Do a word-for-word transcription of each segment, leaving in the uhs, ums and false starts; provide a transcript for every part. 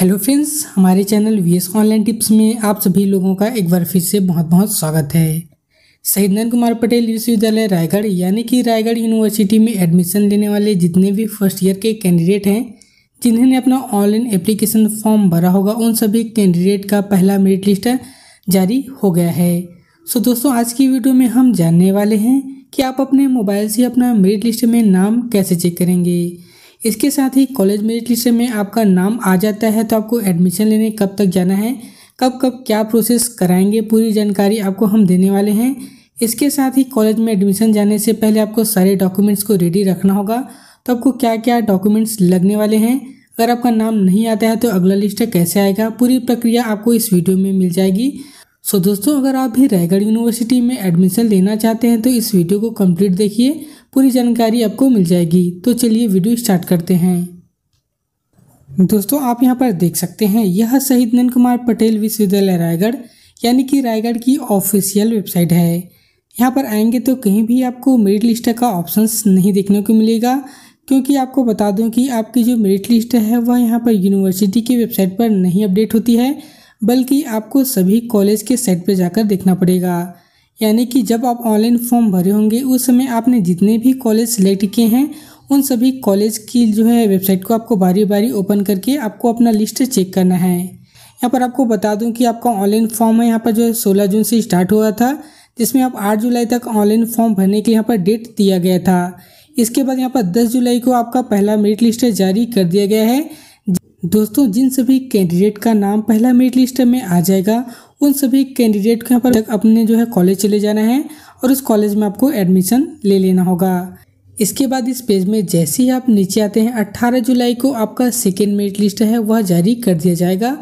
Hello friends, हमारे channel VS S online tips में आप सभी लोगों का एक बार फिर से बहुत बहुत स्वागत है। शहीद नंद कुमार पटेल विश्वविद्यालय रायगढ़ यानी कि रायगढ़ यूनिवर्सिटी में एडमिशन लेने वाले जितने भी फर्स्ट ईयर के कैंडिडेट हैं, जिन्होंने अपना ऑनलाइन एप्लीकेशन फॉर्म भरा होगा, उन सभी कैंडिडेट का पहला मेरिट लिस्ट जारी हो गया है। सो दोस्तों, आज की वीडियो में हम जानने वाले हैं कि आप अपने मोबाइल से अपना मेरिट लिस्ट में नाम कैसे चेक करेंगे। इसके साथ ही कॉलेज मेरिट लिस्ट में आपका नाम आ जाता है तो आपको एडमिशन लेने कब तक जाना है, कब कब क्या प्रोसेस कराएंगे, पूरी जानकारी आपको हम देने वाले हैं। इसके साथ ही कॉलेज में एडमिशन जाने से पहले आपको सारे डॉक्यूमेंट्स को रेडी रखना होगा, तो आपको क्या क्या डॉक्यूमेंट्स लगने वाले हैं, अगर आपका नाम नहीं आता है तो अगला लिस्ट कैसे आएगा, पूरी प्रक्रिया आपको इस वीडियो में मिल जाएगी। सो दोस्तों, अगर आप भी रायगढ़ यूनिवर्सिटी में एडमिशन लेना चाहते हैं तो इस वीडियो को कंप्लीट देखिए, पूरी जानकारी आपको मिल जाएगी। तो चलिए वीडियो स्टार्ट करते हैं। दोस्तों, आप यहाँ पर देख सकते हैं, यह शहीद नंद कुमार पटेल विश्वविद्यालय रायगढ़ यानी कि रायगढ़ की ऑफिशियल वेबसाइट है। यहाँ पर आएंगे तो कहीं भी आपको मेरिट लिस्ट का ऑप्शंस नहीं देखने को मिलेगा, क्योंकि आपको बता दूं कि आपकी जो मेरिट लिस्ट है वह यहाँ पर यूनिवर्सिटी की वेबसाइट पर नहीं अपडेट होती है, बल्कि आपको सभी कॉलेज के साइट पर जाकर देखना पड़ेगा। यानी कि जब आप ऑनलाइन फॉर्म भरे होंगे उस समय आपने जितने भी कॉलेज सेलेक्ट किए हैं उन सभी कॉलेज की जो है वेबसाइट को आपको बारी बारी ओपन करके आपको अपना लिस्ट चेक करना है। यहाँ पर आपको बता दूं कि आपका ऑनलाइन फॉर्म है यहाँ पर जो है सोलह जून से स्टार्ट हुआ था, जिसमें आप आठ जुलाई तक ऑनलाइन फॉर्म भरने के यहाँ पर डेट दिया गया था। इसके बाद यहाँ पर दस जुलाई को आपका पहला मेरिट लिस्ट जारी कर दिया गया है। दोस्तों, जिन सभी कैंडिडेट का नाम पहला मेरिट लिस्ट में आ जाएगा उन सभी कैंडिडेट को यहाँ पर तक अपने जो है कॉलेज चले जाना है और उस कॉलेज में आपको एडमिशन ले लेना होगा। इसके बाद इस पेज में जैसे ही आप नीचे आते हैं, अट्ठारह जुलाई को आपका सेकेंड मेरिट लिस्ट है वह जारी कर दिया जाएगा।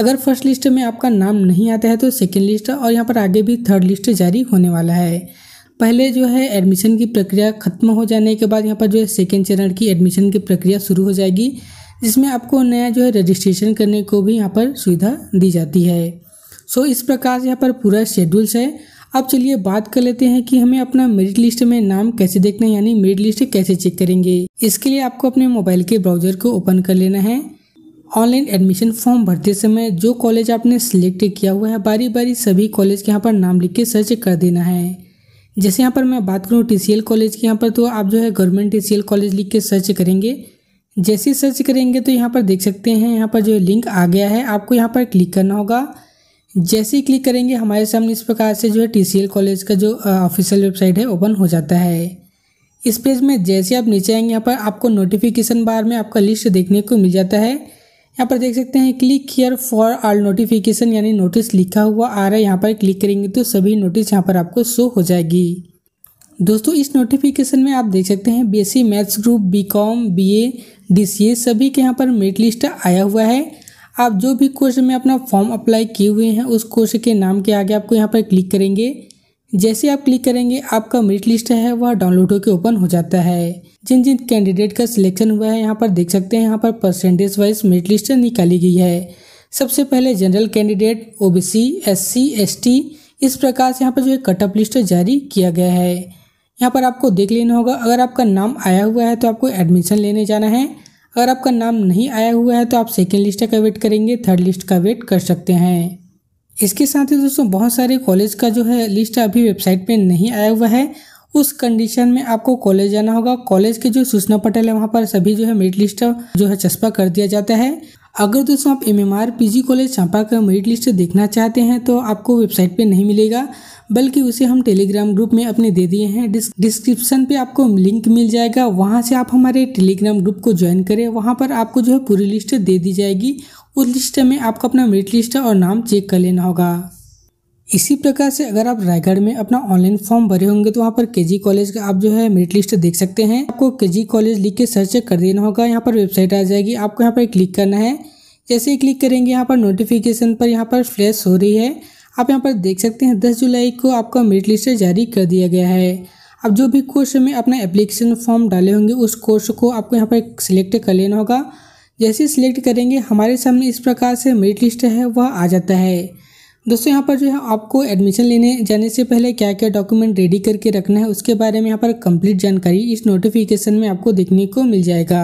अगर फर्स्ट लिस्ट में आपका नाम नहीं आता है तो सेकेंड लिस्ट और यहाँ पर आगे भी थर्ड लिस्ट जारी होने वाला है। पहले जो है एडमिशन की प्रक्रिया खत्म हो जाने के बाद यहाँ पर जो है सेकेंड चरण की एडमिशन की प्रक्रिया शुरू हो जाएगी, जिसमें आपको नया जो है रजिस्ट्रेशन करने को भी यहाँ पर सुविधा दी जाती है। सो इस प्रकार यहाँ पर पूरा शेड्यूल्स है। अब चलिए बात कर लेते हैं कि हमें अपना मेरिट लिस्ट में नाम कैसे देखना है, यानी मेरिट लिस्ट कैसे चेक करेंगे। इसके लिए आपको अपने मोबाइल के ब्राउजर को ओपन कर लेना है। ऑनलाइन एडमिशन फॉर्म भरते समय जो कॉलेज आपने सिलेक्ट किया हुआ है बारी बारी सभी कॉलेज के यहाँ पर नाम लिख के सर्च कर देना है। जैसे यहाँ पर मैं बात करूँ टी सी एल कॉलेज के यहाँ पर, तो आप जो है government T C L college लिख के सर्च करेंगे। जैसे सर्च करेंगे तो यहाँ पर देख सकते हैं, यहाँ पर जो लिंक आ गया है आपको यहाँ पर क्लिक करना होगा। जैसे ही क्लिक करेंगे हमारे सामने इस प्रकार से जो है टी सी एल कॉलेज का जो ऑफिशियल वेबसाइट है ओपन हो जाता है। इस पेज में जैसे आप नीचे आएंगे यहाँ पर आपको नोटिफिकेशन बार में आपका लिस्ट देखने को मिल जाता है। यहाँ पर देख सकते हैं click here for all notification, यानी नोटिस लिखा हुआ आ रहा है। यहाँ पर क्लिक करेंगे तो सभी नोटिस यहाँ पर आपको शो हो जाएगी। दोस्तों, इस नोटिफिकेशन में आप देख सकते हैं B S C maths group, B com, B A, D C A सभी के यहाँ पर मेरिट लिस्ट आया हुआ है। आप जो भी कोर्स में अपना फॉर्म अप्लाई किए हुए हैं उस कोर्स के नाम के आगे आपको यहाँ पर क्लिक करेंगे। जैसे आप क्लिक करेंगे आपका मेरिट लिस्ट है वह डाउनलोड होकर ओपन हो जाता है। जिन जिन कैंडिडेट का सिलेक्शन हुआ है यहाँ पर देख सकते हैं, यहाँ पर परसेंटेज वाइज मेरिट लिस्ट निकाली गई है। सबसे पहले general candidate, O B C, S C, S T, इस प्रकार से यहाँ पर जो है कटअप लिस्ट जारी किया गया है। यहाँ पर आपको देख लेना होगा, अगर आपका नाम आया हुआ है तो आपको एडमिशन लेने जाना है, अगर आपका नाम नहीं आया हुआ है तो आप सेकेंड लिस्ट का वेट करेंगे, थर्ड लिस्ट का वेट कर सकते हैं। इसके साथ ही दोस्तों, बहुत सारे कॉलेज का जो है लिस्ट अभी वेबसाइट पे नहीं आया हुआ है, उस कंडीशन में आपको कॉलेज जाना होगा। कॉलेज के जो सूचना पटल है वहाँ पर सभी जो है मेरिट लिस्ट जो है चस्पा कर दिया जाता है। अगर दोस्तों आप M M R P G college Champa का मेरिट लिस्ट देखना चाहते हैं तो आपको वेबसाइट पे नहीं मिलेगा, बल्कि उसे हम टेलीग्राम ग्रुप में अपने दे दिए हैं। डिस्क्रिप्शन पे आपको लिंक मिल जाएगा, वहाँ से आप हमारे टेलीग्राम ग्रुप को ज्वाइन करें, वहाँ पर आपको जो है पूरी लिस्ट दे दी जाएगी। उस लिस्ट में आपको अपना मेरिट लिस्ट और नाम चेक कर लेना होगा। इसी प्रकार से अगर आप रायगढ़ में अपना ऑनलाइन फॉर्म भरे होंगे तो वहाँ पर केजी कॉलेज का आप जो है मेरिट लिस्ट देख सकते हैं। आपको केजी कॉलेज लिख के सर्च कर देना होगा, यहाँ पर वेबसाइट आ जाएगी, आपको यहाँ पर क्लिक करना है। जैसे ही क्लिक करेंगे यहाँ पर नोटिफिकेशन पर यहाँ पर फ्लैश हो रही है, आप यहाँ पर देख सकते हैं दस जुलाई को आपका मेरिट लिस्ट जारी कर दिया गया है। आप जो भी कोर्स में अपना एप्लीकेशन फॉर्म डाले होंगे उस कोर्स को आपको यहाँ पर सिलेक्ट कर लेना होगा। जैसे सिलेक्ट करेंगे हमारे सामने इस प्रकार से मेरिट लिस्ट है वह आ जाता है। दोस्तों, यहाँ पर जो है आपको एडमिशन लेने जाने से पहले क्या क्या डॉक्यूमेंट रेडी करके रखना है उसके बारे में यहाँ पर कंप्लीट जानकारी इस नोटिफिकेशन में आपको देखने को मिल जाएगा।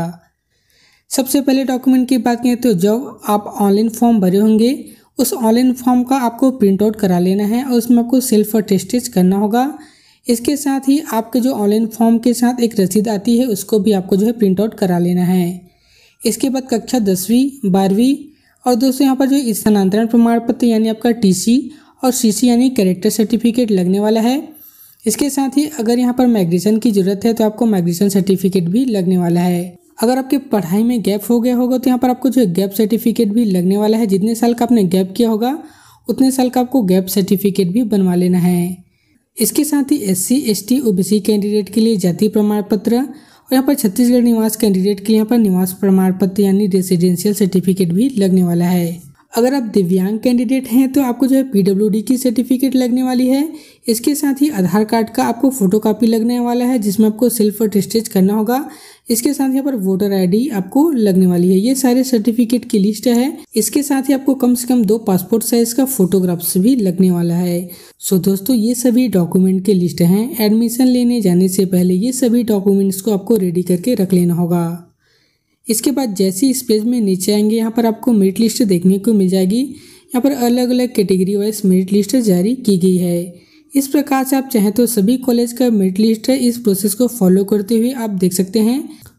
सबसे पहले डॉक्यूमेंट की बात करें तो जब आप ऑनलाइन फॉर्म भरे होंगे उस ऑनलाइन फॉर्म का आपको प्रिंट आउट करा लेना है और उसमें आपको सेल्फ अटेस्टेड करना होगा। इसके साथ ही आपके जो ऑनलाइन फॉर्म के साथ एक रसीद आती है उसको भी आपको जो है प्रिंट आउट करा लेना है। इसके बाद कक्षा दसवीं बारहवीं और दोस्तों यहाँ पर जो स्थानांतरण प्रमाण पत्र यानी आपका टी सी और सी सी यानी कैरेक्टर सर्टिफिकेट लगने वाला है। इसके साथ ही अगर यहाँ पर माइग्रेशन की ज़रूरत है तो आपको माइग्रेशन सर्टिफिकेट भी लगने वाला है। अगर आपके पढ़ाई में गैप हो गया होगा तो यहाँ पर आपको जो गैप सर्टिफिकेट भी लगने वाला है। जितने साल का आपने गैप किया होगा उतने साल का आपको गैप सर्टिफिकेट भी बनवा लेना है। इसके साथ ही S C S T O B C candidate के लिए जाति प्रमाण पत्र और यहाँ पर छत्तीसगढ़ निवास कैंडिडेट के लिए यहाँ पर निवास प्रमाण पत्र यानी रेसिडेंशियल सर्टिफिकेट भी लगने वाला है। अगर आप दिव्यांग कैंडिडेट हैं तो आपको जो है पी डब्ल्यू डी की सर्टिफिकेट लगने वाली है। इसके साथ ही आधार कार्ड का आपको फोटोकॉपी लगने वाला है जिसमें आपको सेल्फ अटेस्टेड करना होगा। इसके साथ यहाँ पर वोटर आईडी आपको लगने वाली है। ये सारे सर्टिफिकेट की लिस्ट है। इसके साथ ही आपको कम से कम दो पासपोर्ट साइज का फोटोग्राफ्स भी लगने वाला है। सो दोस्तों ये सभी डॉक्यूमेंट की लिस्ट हैं। एडमिशन लेने जाने से पहले ये सभी डॉक्यूमेंट्स को आपको रेडी करके रख लेना होगा। इसके बाद जैसे इस पेज में नीचे आएंगे यहाँ पर आपको मेरिट लिस्ट देखने को मिल जाएगी। यहाँ पर अलग अलग कैटेगरी वाइज मेरिट लिस्ट जारी की गई है। इस प्रकार से आप चाहें तो सभी कॉलेज का मेरिट लिस्ट है। इस प्रोसेस को फॉलो करते हुए आप देख सकते हैं।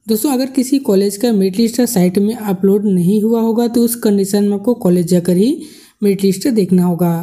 दोस्तों अगर किसी कॉलेज का मेरिट लिस्ट साइट में अपलोड नहीं हुआ होगा तो उस कंडीशन में आपको कॉलेज जाकर ही मेरिट लिस्ट देखना होगा।